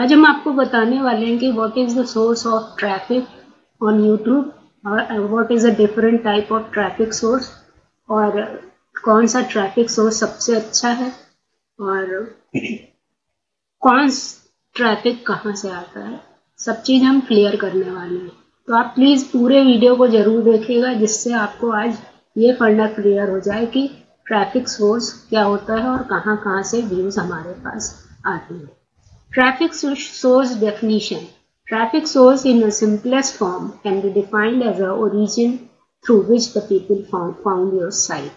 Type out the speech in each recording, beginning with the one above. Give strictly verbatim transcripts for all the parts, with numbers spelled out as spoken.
आज हम आपको बताने वाले हैं कि what is the source of traffic on YouTube और what is a different type of traffic source और कौन सा ट्रैफिक सोर्स सबसे अच्छा है और कौन ट्रैफिक कहाँ से आता है, सब चीज हम क्लियर करने वाले हैं। तो आप प्लीज पूरे वीडियो को जरूर देखिएगा जिससे आपको आज ये फंडा क्लियर हो जाए कि ट्रैफिक सोर्स क्या होता है और कहाँ कहाँ से व्यूज हमारे पास आती है। Traffic source definition. Traffic source in the simplest form can be defined as a origin through which the people found your site.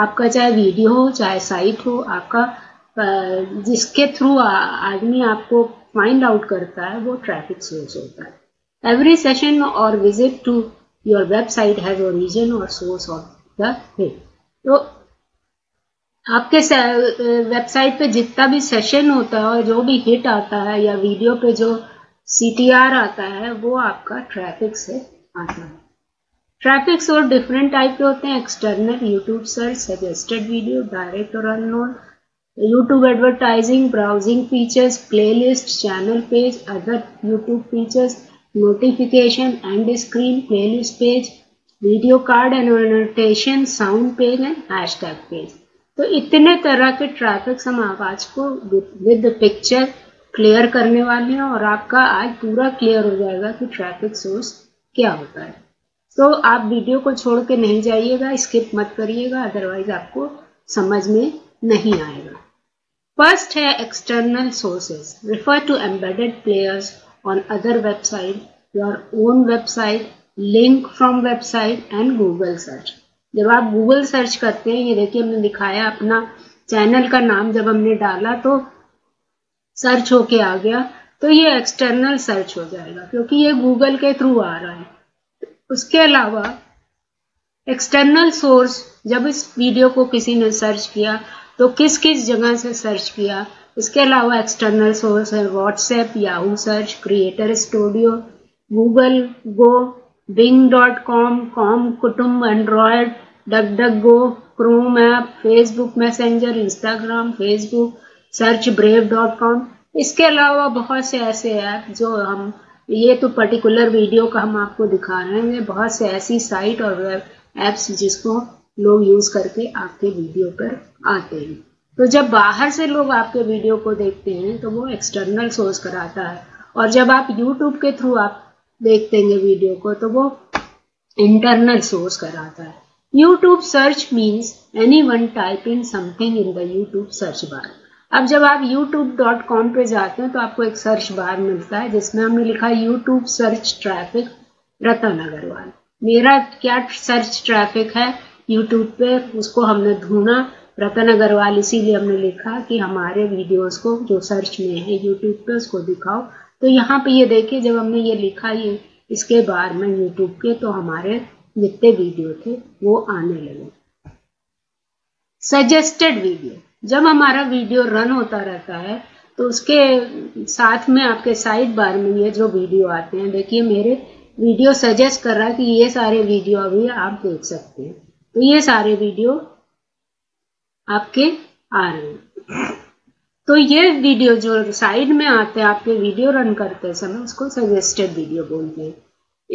आपका चाहे वीडियो हो चाहे साइट हो, आपका जिसके थ्रू आदमी आपको फाइंड आउट करता है वो ट्रैफिक सोर्स होता है। एवरी सेशन और visit to your website has origin और सोर्स ऑफ द हिट। तो आपके वेबसाइट पे जितना भी सेशन होता है और जो भी हिट आता है या वीडियो पे जो सीटीआर आता है वो आपका ट्रैफिक से आता है। ट्रैफिक सोर्स डिफरेंट टाइप के होते हैं। External YouTube search, suggested video, direct और unknown, YouTube advertising, browsing features, playlist, channel page, other YouTube features, notification end screen, playlist page, video card and annotation, sound page and hashtag page. तो इतने तरह के traffics हम आवाज को with picture clear करने वाले हैं और आपका आज पूरा क्लियर हो जाएगा कि ट्रैफिक सोर्स क्या होता है। तो आप वीडियो को छोड़ के नहीं जाइएगा, स्किप मत करिएगा, अदरवाइज आपको समझ में नहीं आएगा। फर्स्ट है external sources. Refer to embedded players on other website, your own website, link from website and Google search. जब आप गूगल सर्च करते हैं, ये देखिए हमने दिखाया अपना चैनल का नाम, जब हमने डाला तो सर्च होके आ गया, तो ये एक्सटर्नल सर्च हो जाएगा क्योंकि ये गूगल के थ्रू आ रहा है। उसके अलावा एक्सटर्नल सोर्स, जब इस वीडियो को किसी ने सर्च किया तो किस किस जगह से सर्च किया। इसके अलावा एक्सटर्नल सोर्स है WhatsApp, Yahoo search, creator studio, Google go, Bing dot com com Kutumb, android, duck duck go, chrome app, Facebook messenger, Instagram, Facebook search, brave dot com. इसके अलावा बहुत से ऐसे ऐप जो हम, ये तो पर्टिकुलर वीडियो का हम आपको दिखा रहे हैं, बहुत से ऐसी साइट और वेब ऐप्स जिसको लोग यूज करके आपके वीडियो पर आते हैं। तो जब बाहर से लोग आपके वीडियो को देखते हैं तो वो एक्सटर्नल सोर्स कराता है, और जब आप यूट्यूब के थ्रू आप देखते हैं वीडियो को तो वो इंटरनल सोर्स कराता है। YouTube search means any one type in something in the YouTube search bar. अब जब आप यूट्यूब डॉट कॉम पे जाते हैं तो आपको एक सर्च बार मिलता है जिसमें हमने लिखा YouTube search traffic Ratan Agarwal. मेरा क्या सर्च ट्रैफिक है यूट्यूब पे, उसको हमने ढूंढा रतन अग्रवाल, इसीलिए हमने लिखा कि हमारे वीडियोस को जो सर्च में है यूट्यूब पे उसको दिखाओ। तो यहाँ पे ये देखिए, जब हमने ये लिखा ये इसके बारे में यूट्यूब के, तो हमारे जितने वीडियो थे वो आने लगे। सजेस्टेड वीडियो, जब हमारा वीडियो रन होता रहता है तो उसके साथ में आपके साइड बार में ये जो वीडियो आते हैं, देखिए मेरे वीडियो सजेस्ट कर रहा है कि ये सारे वीडियो अभी आप देख सकते हैं। तो ये सारे वीडियो आपके आ रहे हैं। तो ये वीडियो जो साइड में आते हैं आपके वीडियो रन करते समय, उसको सजेस्टेड वीडियो बोलते हैं।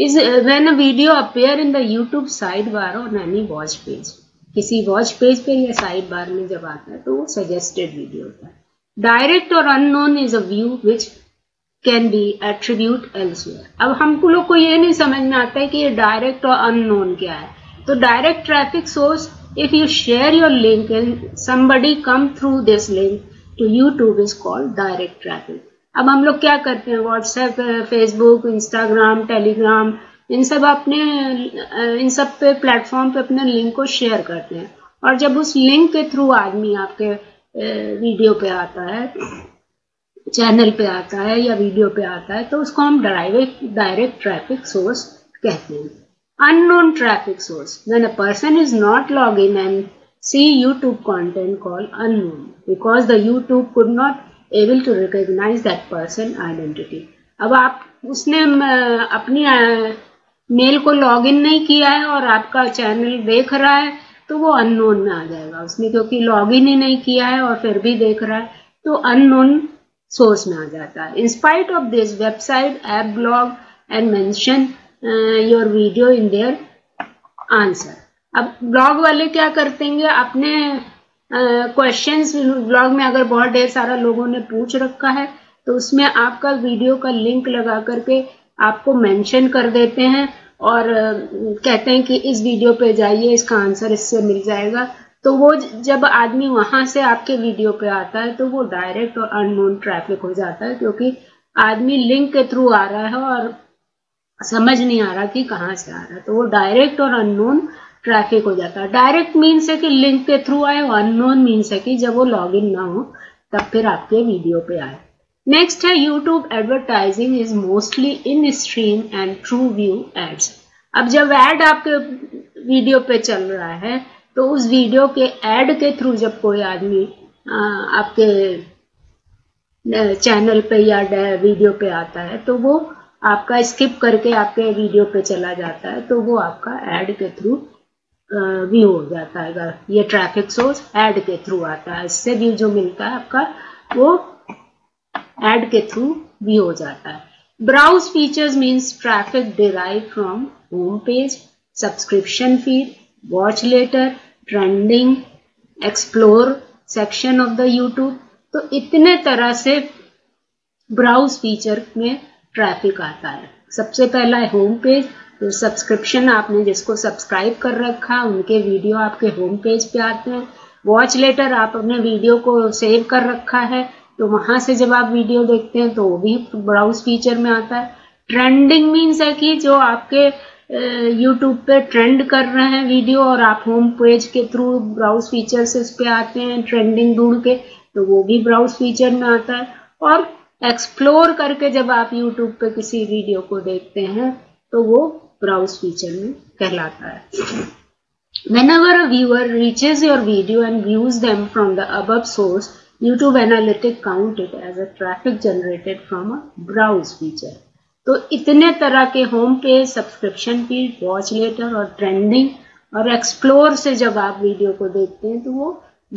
Is when a video appear in the YouTube side bar on any watch page. किसी वॉच पेज पे या साइड बार में जब आता है तो वो सजेस्टेड वीडियो होता है। डायरेक्ट और unknown is a view which can be attribute elsewhere. अब हमको लोग को ये नहीं समझ में आता है कि ये डायरेक्ट और अननोन क्या है। तो direct traffic source, if you share your link and somebody come through this link to YouTube is called direct traffic. अब हम लोग क्या करते हैं, व्हाट्सएप, फेसबुक, इंस्टाग्राम, टेलीग्राम, इन सब अपने इन सब पे प्लेटफॉर्म पे अपने लिंक को शेयर करते हैं, और जब उस लिंक के थ्रू आदमी आपके वीडियो पे आता है, चैनल पे आता है या वीडियो पे आता है, तो उसको हम डायरेक्ट डायरेक्ट ट्रैफिक सोर्स कहते हैं। Unknown traffic source. When a person is not logged in and see YouTube content called unknown because the YouTube could not able to recognize that person identity. अब आप उसने अपनी mail को log in नहीं किया है और आपका चैनल देख रहा है तो वो अननोन में आ जाएगा उसने, क्योंकि लॉग इन ही नहीं किया है और फिर भी देख रहा है, तो अननोन सोर्स में आ जाता है। In spite of this website app blog and mention your video in their answer. अब ब्लॉग वाले क्या करते हैं, अपने क्वेश्चंस ब्लॉग में अगर बहुत ढेर सारा लोगों ने पूछ रखा है तो उसमें आपका वीडियो का लिंक लगा करके आपको मेंशन कर देते हैं और कहते हैं कि इस वीडियो पे जाइए, इसका आंसर इससे मिल जाएगा। तो वो जब आदमी वहाँ से आपके वीडियो पे आता है तो वो डायरेक्ट और अननोन ट्रैफिक हो जाता है, क्योंकि आदमी लिंक के थ्रू आ रहा है और समझ नहीं आ रहा कि कहाँ से आ रहा है, तो वो डायरेक्ट और अननोन ट्रैफिक हो जाता है। डायरेक्ट मीन्स है कि लिंक के थ्रू आए, और अननोन मीन्स है कि जब वो लॉग इन ना हो तब फिर आपके वीडियो पे आए। नेक्स्ट है YouTube advertising is mostly in stream and true view ads. अब जब एड आपके वीडियो पे चल रहा है तो उस वीडियो के एड के थ्रू जब कोई आदमी आपके चैनल पे या वीडियो पे आता है तो वो आपका स्किप करके आपके वीडियो पे चला जाता है, तो वो आपका एड के थ्रू व्यू हो जाता है। अगर ये ट्रैफिक सोर्स एड के थ्रू आता है, इससे व्यू जो मिलता है आपका वो एड के थ्रू भी हो जाता है। Browse features means traffic derive from home page, subscription feed, watch later, trending, explore section of the YouTube. तो इतने तरह से ब्राउज फीचर में ट्रैफिक आता है। सबसे पहला है होम पेज, फिर सब्सक्रिप्शन, आपने जिसको सब्सक्राइब कर रखा उनके वीडियो आपके होम पेज पे आते हैं। वॉच लेटर, आप अपने वीडियो को सेव कर रखा है तो वहाँ से जब आप वीडियो देखते हैं तो वो भी ब्राउज फीचर में आता है। ट्रेंडिंग मीन्स है कि जो आपके यूट्यूब पे ट्रेंड कर रहे हैं वीडियो और आप होम पेज के थ्रू ब्राउज फीचर से उस पर आते हैं ट्रेंडिंग ढूंढ के, तो वो भी ब्राउज फीचर में आता है। और एक्सप्लोर करके जब आप यूट्यूब पे किसी वीडियो को देखते हैं तो वो ब्राउज फीचर में कहलाता है। Whenever a viewer reaches your video and views them from the above source, YouTube Analytics count it as a traffic generated from a browse feature। तो इतने तरह के home page, subscription feed, watch later और trending और explore से जब आप video को देखते हैं तो वो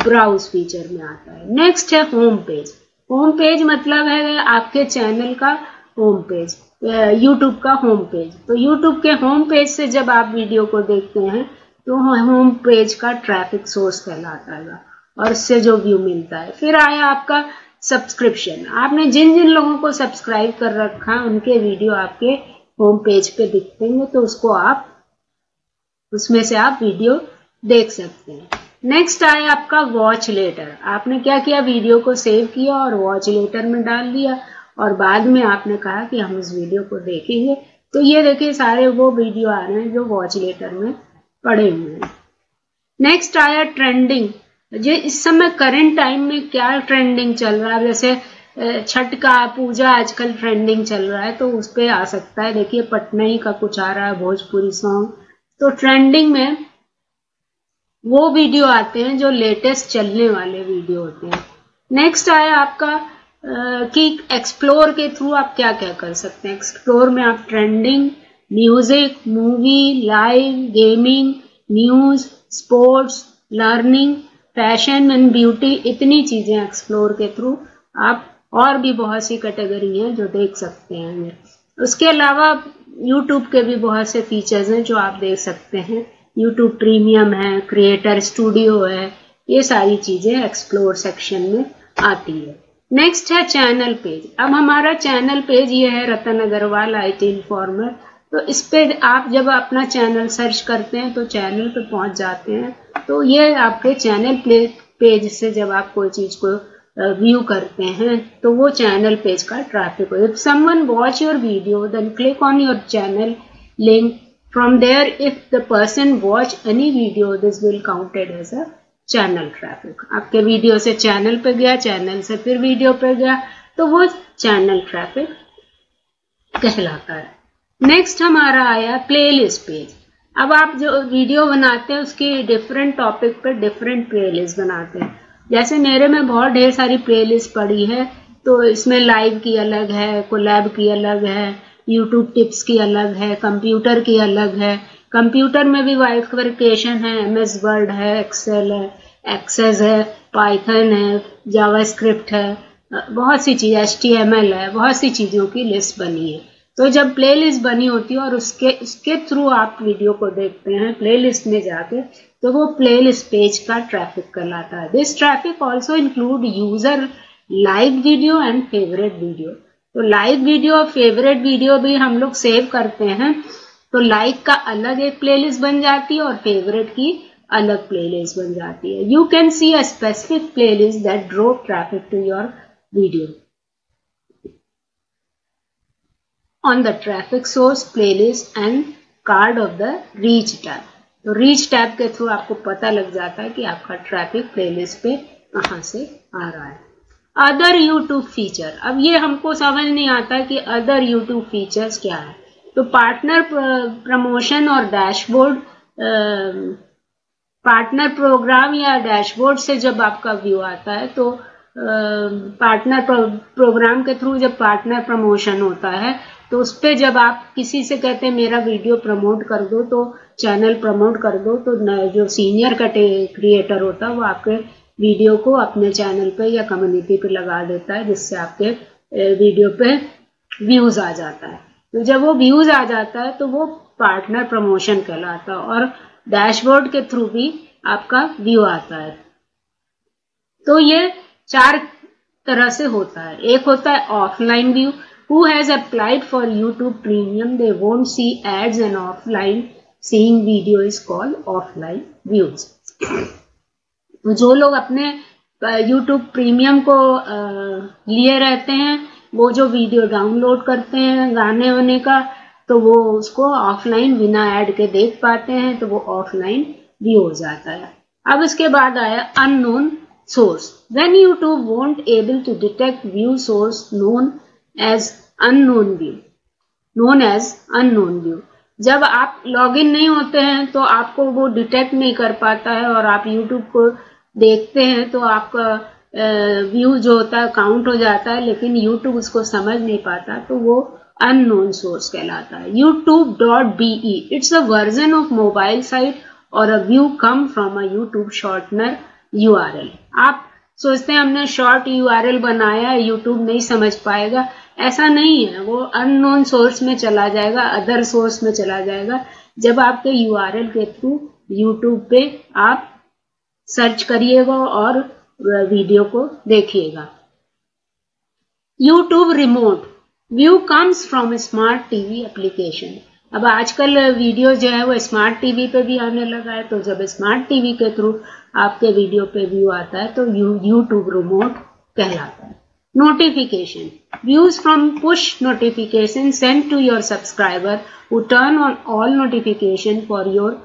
ब्राउज फीचर में आता है। नेक्स्ट है होम पेज। होम पेज मतलब है आपके चैनल का होम पेज, YouTube का होम पेज। तो YouTube के होम पेज से जब आप वीडियो को देखते हैं तो होम पेज का ट्रैफिक सोर्स कहलाता है और इससे जो व्यू मिलता है। फिर आया आपका सब्सक्रिप्शन, आपने जिन जिन लोगों को सब्सक्राइब कर रखा है उनके वीडियो आपके होम पेज पे दिखते हैं, तो उसको आप उसमें से आप वीडियो देख सकते हैं। नेक्स्ट आया आपका वॉच लेटर, आपने क्या किया, वीडियो को सेव किया और वॉच लेटर में डाल दिया और बाद में आपने कहा कि हम उस वीडियो को देखेंगे, तो ये देखिए सारे वो वीडियो आ रहे हैं जो वॉच लेटर में पड़े हुए हैं। नेक्स्ट आया ट्रेंडिंग, जो इस समय करंट टाइम में क्या ट्रेंडिंग चल रहा है, जैसे छठ का पूजा आजकल ट्रेंडिंग चल रहा है तो उस पर आ सकता है। देखिए पटनई का कुछ आ रहा है, भोजपुरी सॉन्ग, तो ट्रेंडिंग में वो वीडियो आते हैं जो लेटेस्ट चलने वाले वीडियो होते हैं। नेक्स्ट आया आपका कि एक्सप्लोर के थ्रू आप क्या क्या कर सकते हैं। एक्सप्लोर में आप trending, music, movie, live, gaming, news, sports, learning, fashion and beauty, इतनी चीजें एक्सप्लोर के थ्रू आप, और भी बहुत सी कैटेगरी हैं जो देख सकते हैं। उसके अलावा YouTube के भी बहुत से फीचर्स हैं जो आप देख सकते हैं। YouTube प्रीमियम है, क्रिएटर स्टूडियो है, ये सारी चीजें एक्सप्लोर सेक्शन में आती है। नेक्स्ट है चैनल पेज। अब हमारा चैनल पेज ये है रतन अग्रवाल आईटी इन्फॉर्मर, तो इस पे आप जब अपना चैनल सर्च करते हैं तो चैनल पे पहुंच जाते हैं। तो ये आपके चैनल पेज से जब आप कोई चीज़ को व्यू करते हैं तो वो चैनल पेज का ट्रैफिक हो। If someone watch your video then click on your channel link from there, if the person watch any video this will counted as a channel traffic. आपके वीडियो से channel पे गया, channel से फिर video पे गया, तो वो चैनल ट्रैफिक कहलाता है। नेक्स्ट हमारा आया प्लेलिस्ट पेज। अब आप जो वीडियो बनाते हैं उसके डिफरेंट टॉपिक पर डिफरेंट प्लेलिस्ट बनाते हैं। जैसे मेरे में बहुत ढेर सारी प्लेलिस्ट पड़ी है, तो इसमें लाइव की अलग है, कोलैब की अलग है, यूट्यूब टिप्स की अलग है, कंप्यूटर की अलग है, कंप्यूटर में भी वाइफिकेशन है, एम एस वर्ड है, एक्सेल है, एक्सेस है, पाइथन है, जावास्क्रिप्ट है, बहुत सी चीज़ एच टी एम एल है, बहुत सी चीज़ों की लिस्ट बनी है। तो जब प्ले लिस्ट बनी होती है और उसके उसके थ्रू आप वीडियो को देखते हैं प्ले लिस्ट में जाके, तो वो प्ले लिस्ट पेज का ट्रैफिक कहलाता है। This traffic also include user live video and favourite video. तो लाइव वीडियो और फेवरेट वीडियो भी हम लोग सेव करते हैं, तो लाइक का अलग एक प्ले लिस्ट बन जाती है और फेवरेट की अलग प्ले लिस्ट बन जाती है। You can see a specific play list that draw traffic to your video. On the traffic source, playlist and card of the reach tab. तो reach tab के थ्रू आपको पता लग जाता है कि आपका traffic playlist पे कहाँ से आ रहा है। Other YouTube feature, अब ये हमको समझ नहीं आता कि other YouTube features क्या है। तो partner promotion और dashboard, partner program या dashboard से जब आपका व्यू आता है, तो पार्टनर प्रोग्राम के थ्रू जब पार्टनर प्रमोशन होता है, तो उस पर जब आप किसी से कहते हैं मेरा वीडियो प्रमोट कर दो, तो चैनल प्रमोट कर दो, तो जो सीनियर क्रिएटर होता है वो आपके वीडियो को अपने चैनल पे या कम्युनिटी पे लगा देता है, जिससे आपके वीडियो पे व्यूज़ आ जाता है। तो जब वो व्यूज़ आ जाता है तो वो पार्टनर प्रमोशन कहलाता है, और डैशबोर्ड के थ्रू भी आपका व्यू आता है। तो ये चार तरह से होता है। एक होता है offline view, who has applied for YouTube Premium, they won't see ads and offline seeing video is called offline views. तो जो लोग अपने YouTube Premium को लिए रहते हैं, वो जो वीडियो डाउनलोड करते हैं गाने वाने का, तो वो उसको ऑफलाइन बिना ऐड के देख पाते हैं, तो वो ऑफलाइन व्यू हो जाता है। अब इसके बाद आया unknown source, when YouTube won't able to detect view source known as unknown view, known as unknown view. जब आप लॉगिन नहीं होते हैं तो आपको वो डिटेक्ट नहीं कर पाता है, और आप YouTube को देखते हैं तो आपका व्यू जो होता है काउंट हो जाता है, लेकिन YouTube उसको समझ नहीं पाता, तो वो अननोन सोर्स कहलाता है। YouTube dot B E, it's a version of mobile site और a view come from a YouTube shortener U R L. आप सोचते हैं हमने शॉर्ट यू आर एल बनाया, यूट्यूब नहीं समझ पाएगा, ऐसा नहीं है। वो अननोन सोर्स में चला जाएगा, अदर सोर्स में चला जाएगा। जब आपके यू आर एल के थ्रू यूट्यूब पे आप सर्च करिएगा और वीडियो को देखिएगा। YouTube remote view comes from smart TV application. अब आजकल वीडियो जो है वो स्मार्ट टीवी पे भी आने लगा है, तो जब स्मार्ट टीवी के थ्रू आपके वीडियो पे व्यू आता है तो यूट्यूब रिमोट कहलाता है। Notification views from push notification send to your subscriber who turn on all notification for your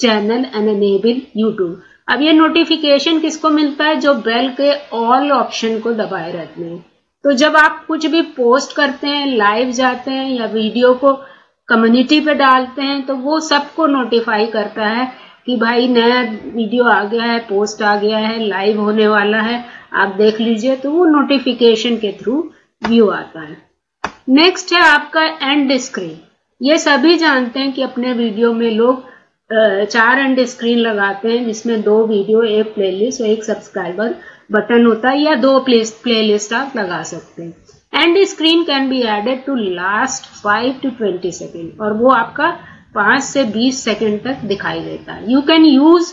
channel and enable YouTube. अब ये नोटिफिकेशन किसको मिलता है? जो बेल के ऑल ऑप्शन को दबाए रहते हैं। तो जब आप कुछ भी पोस्ट करते हैं, लाइव जाते हैं या वीडियो को कम्युनिटी पे डालते हैं, तो वो सबको नोटिफाई करता है कि भाई नया वीडियो आ गया है, पोस्ट आ गया है, लाइव होने वाला है, आप देख लीजिए। तो वो नोटिफिकेशन के थ्रू व्यू आता है। नेक्स्ट है आपका एंड स्क्रीन। ये सभी जानते हैं कि अपने वीडियो में लोग चार एंड स्क्रीन लगाते हैं, जिसमें दो वीडियो, एक प्लेलिस्ट और एक सब्सक्राइबर बटन होता है, या दो प्लेलिस्ट आप लगा सकते हैं। End screen can be added to last five to twenty second, और वो आपका पाँच से बीस सेकेंड तक दिखाई देता है। You can use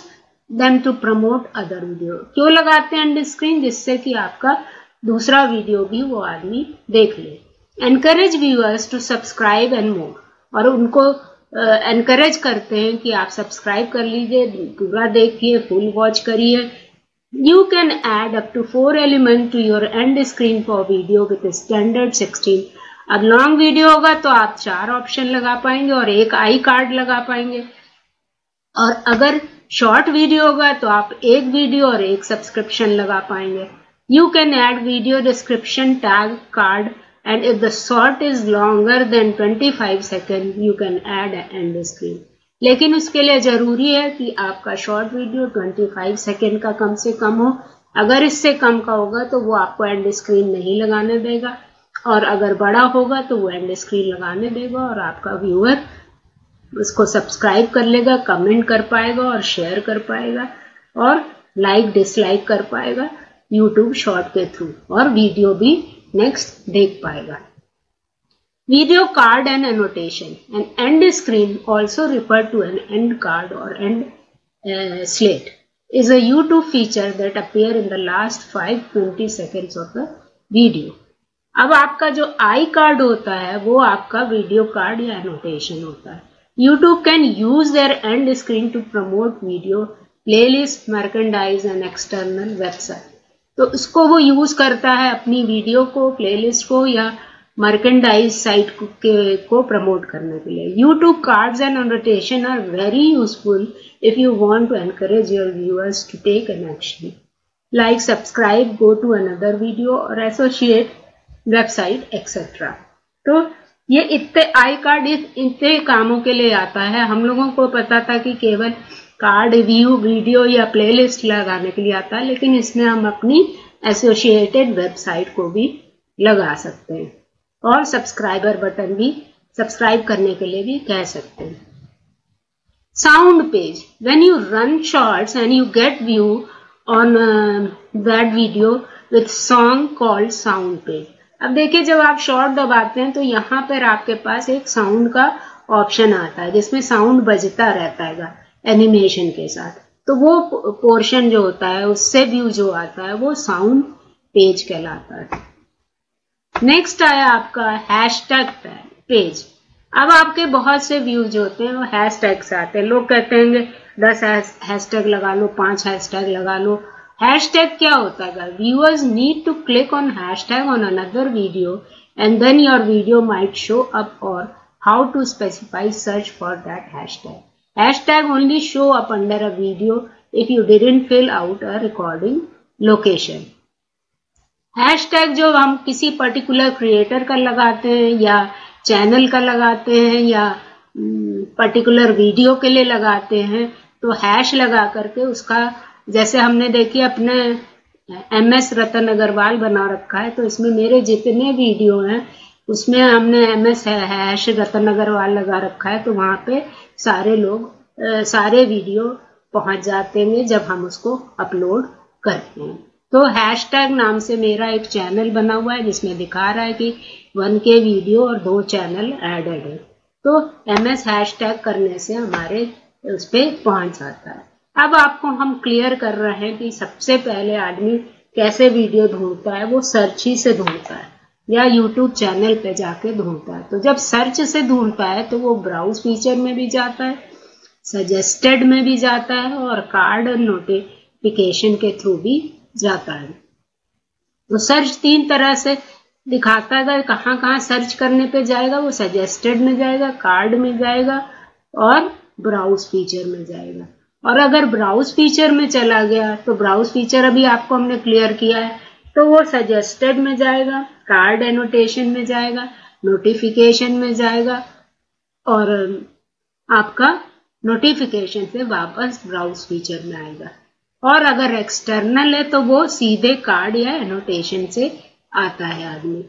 them to promote other video. क्यों लगाते हैं एंड स्क्रीन? जिससे कि आपका दूसरा वीडियो भी वो आदमी देख ले। Encourage viewers to subscribe and more, और उनको एनकरेज uh, करते हैं कि आप सब्सक्राइब कर लीजिए, पूरा देखिए, फुल वॉच करिए। You can add up to four element to your end screen for video with a standard sixteen. अब लॉन्ग वीडियो होगा तो आप चार ऑप्शन लगा पाएंगे और एक आई कार्ड लगा पाएंगे, और अगर शॉर्ट वीडियो होगा तो आप एक वीडियो और एक सब्सक्रिप्शन लगा पाएंगे। You can add video description tag card, and if the short is longer than twenty five second you can add end screen. लेकिन उसके लिए जरूरी है कि आपका short video twenty five second का कम से कम हो। अगर इससे कम का होगा तो वो आपको एंड स्क्रीन नहीं लगाने देगा, और अगर बड़ा होगा तो वो एंड स्क्रीन लगाने देगा, और आपका व्यूअर उसको सब्सक्राइब कर लेगा, कमेंट कर पाएगा और शेयर कर पाएगा और लाइक डिसलाइक कर पाएगा। यूट्यूब शॉर्ट के थ्रू और वीडियो भी नेक्स्ट देख पाएगा. Video card and annotation. And end screen also refer to an end card और end slate is a YouTube feature that appear in the last five to twenty seconds of the video. अब आपका जो I card होता है वो आपका video card या annotation होता है. YouTube can use their end screen to promote video, playlist, merchandise and external website. तो इसको वो यूज करता है अपनी वीडियो को, प्लेलिस्ट को या मर्केंडाइज साइट को प्रमोट करने के लिए. YouTube cards and annotation are very useful if you want to encourage your viewers to take an action, like subscribe, go to another video or associate website et cetera. तो ये इतने I card इतने कामों के लिए आता है. हम लोगों को पता था कि केवल कार्ड व्यू वीडियो या प्लेलिस्ट लगाने के लिए आता है, लेकिन इसमें हम अपनी एसोसिएटेड वेबसाइट को भी लगा सकते हैं और सब्सक्राइबर बटन भी सब्सक्राइब करने के लिए भी कह सकते हैं. Sound page. When you run shorts and you get view on that video with song called sound page. अब देखिए जब आप शॉर्ट दबाते हैं तो यहाँ पर आपके पास एक साउंड का ऑप्शन आता है जिसमें साउंड बजता रहता है एनिमेशन के साथ. तो वो पोर्शन जो होता है उससे व्यू जो आता है वो साउंड पेज कहलाता है. नेक्स्ट आया आपका हैशटैग पेज. अब आपके बहुत से व्यूज होते हैं वो हैशटैग से आते हैं. लोग कहते हैं दस हैशटैग लगा लो, पांच हैशटैग लगा लो. हैशटैग क्या होता है? Viewers need to click on hashtag on another video and then your video might show up और how to specify search for that hashtag. Hashtag only show up under a video if you didn't fill out a recording location. Hashtag जो हम किसी particular creator का लगाते हैं या channel का लगाते हैं या पर्टिकुलर वीडियो के लिए लगाते हैं तो हैश लगा करके उसका, जैसे हमने देखिए अपने एम एस रतन अग्रवाल बना रखा है तो इसमें मेरे जितने वीडियो हैं उसमें हमने M S hash Ratan Agarwal लगा रखा है तो वहाँ पे सारे लोग सारे वीडियो पहुँच जाते हैं जब हम उसको अपलोड करते हैं. तो हैशटैग नाम से मेरा एक चैनल बना हुआ है जिसमें दिखा रहा है कि वन के वीडियो और दो चैनल एडेड है. तो एम एस हैशटैग करने से हमारे उस पर पहुँच जाता है. अब आपको हम क्लियर कर रहे हैं कि सबसे पहले आदमी कैसे वीडियो ढूंढता है. वो सर्च ही से ढूंढता है या यूट्यूब चैनल पे जाके ढूंढता है. तो जब सर्च से ढूंढता है तो वो ब्राउज फीचर में भी जाता है, सजेस्टेड में भी जाता है और कार्ड और नोटिफिकेशन के थ्रू भी जाता है. तो सर्च तीन तरह से दिखाता है कहाँ कहाँ सर्च करने पे जाएगा. वो सजेस्टेड में जाएगा, कार्ड में जाएगा और ब्राउज फीचर में जाएगा. और अगर ब्राउज फीचर में चला गया तो ब्राउज फीचर अभी आपको हमने क्लियर किया है तो वो सजेस्टेड में जाएगा, कार्ड एनोटेशन में जाएगा, नोटिफिकेशन में जाएगा और आपका नोटिफिकेशन से वापस ब्राउज फीचर में आएगा. और अगर एक्सटर्नल है तो वो सीधे कार्ड या एनोटेशन से आता है आदमी.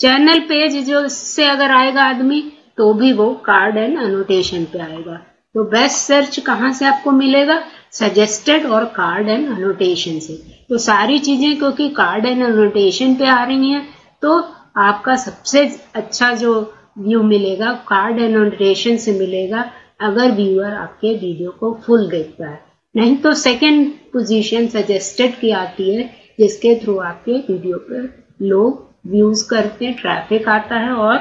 चैनल पेज जो से अगर आएगा आदमी तो भी वो कार्ड एंड एनोटेशन पे आएगा. तो बेस्ट सर्च कहाँ से आपको मिलेगा? सजेस्टेड और कार्ड एंड एनोटेशन से. तो सारी चीजें क्योंकि कार्ड एंड एनोटेशन पे आ रही हैं तो आपका सबसे अच्छा जो व्यू मिलेगा कार्ड एंड एनोटेशन से मिलेगा अगर व्यूअर आपके वीडियो को फुल देखता है. नहीं तो सेकंड पोजीशन सजेस्टेड की आती है जिसके थ्रू आपके वीडियो पर लोग व्यूज करते हैं, ट्रैफिक आता है और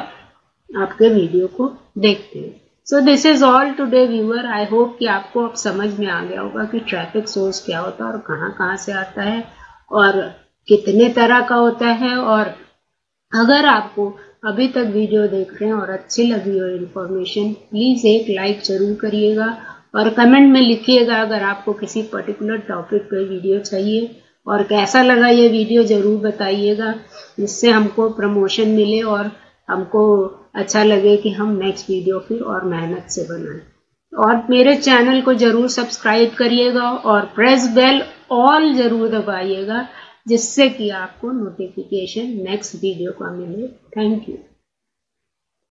आपके वीडियो को देखते हैं. So this is all today viewer. I hope कि आपको अब समझ में आ गया होगा कि ट्रैफिक सोर्स क्या होता है और कहाँ कहाँ से आता है और कितने तरह का होता है. और अगर आपको अभी तक वीडियो देख रहे हैं और अच्छी लगी हो इन्फॉर्मेशन प्लीज़ एक लाइक जरूर करिएगा और कमेंट में लिखिएगा अगर आपको किसी पर्टिकुलर टॉपिक पे वीडियो चाहिए और कैसा लगा ये वीडियो ज़रूर बताइएगा. इससे हमको प्रमोशन मिले और हमको अच्छा लगे कि हम नेक्स्ट वीडियो फिर और मेहनत से बनाएं. और मेरे चैनल को ज़रूर सब्सक्राइब करिएगा और प्रेस बेल ऑल ज़रूर दबाइएगा जिससे कि आपको नोटिफिकेशन नेक्स्ट वीडियो का मिले. Thank you.